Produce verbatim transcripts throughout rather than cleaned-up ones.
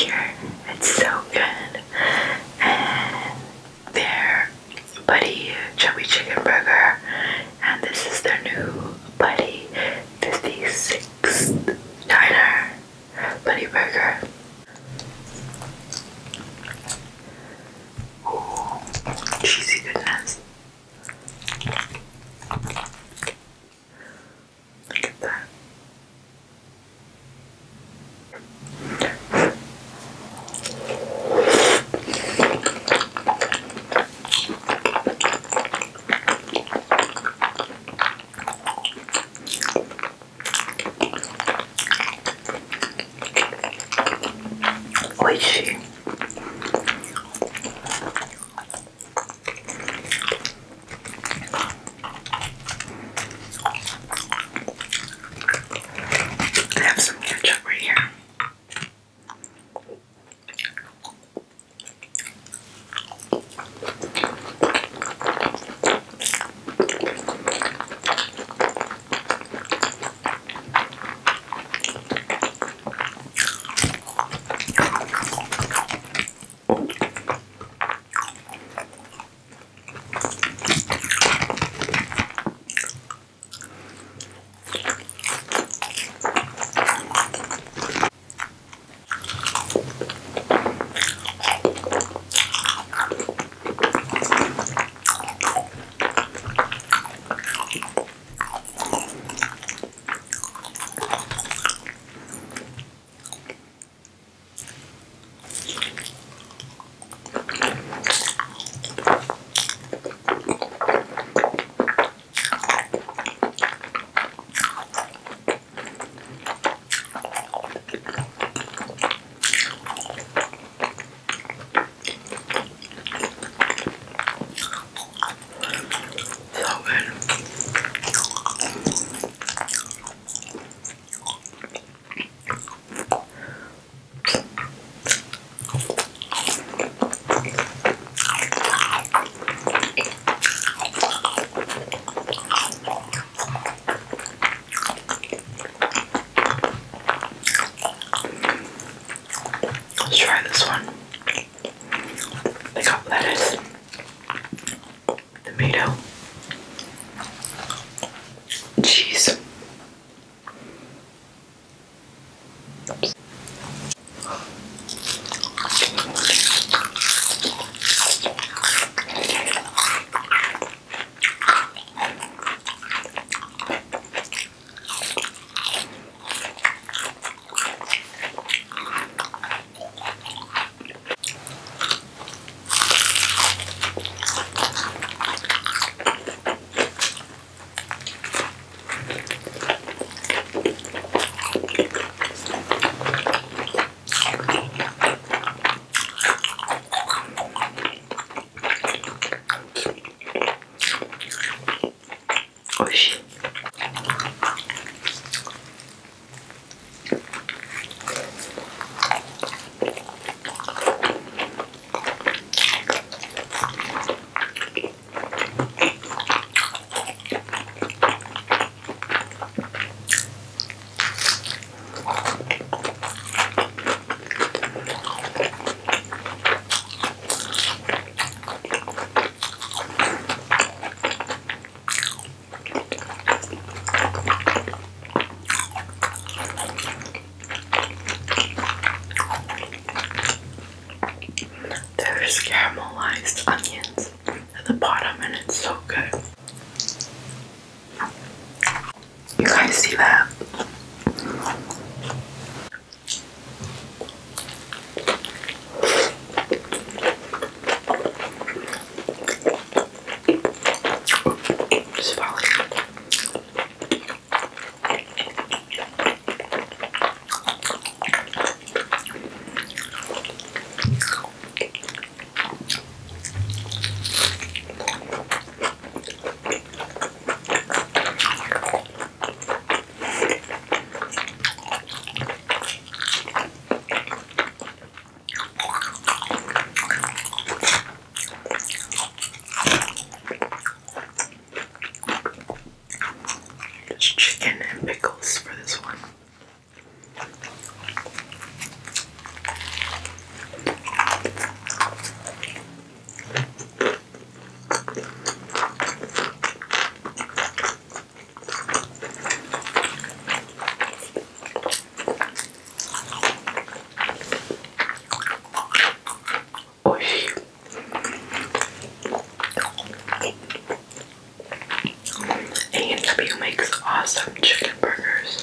here. It's so good. And their buddy chubby chicken burger, and this is their new buddy fifty-sixth diner buddy burger. Ooh, cheesy goodness. Let's try this one. They got lettuce, tomato, cheese. Caramelized onions at the bottom, and it's so good. You guys see that? awesome chicken burgers.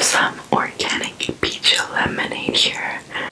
Some organic peach lemonade here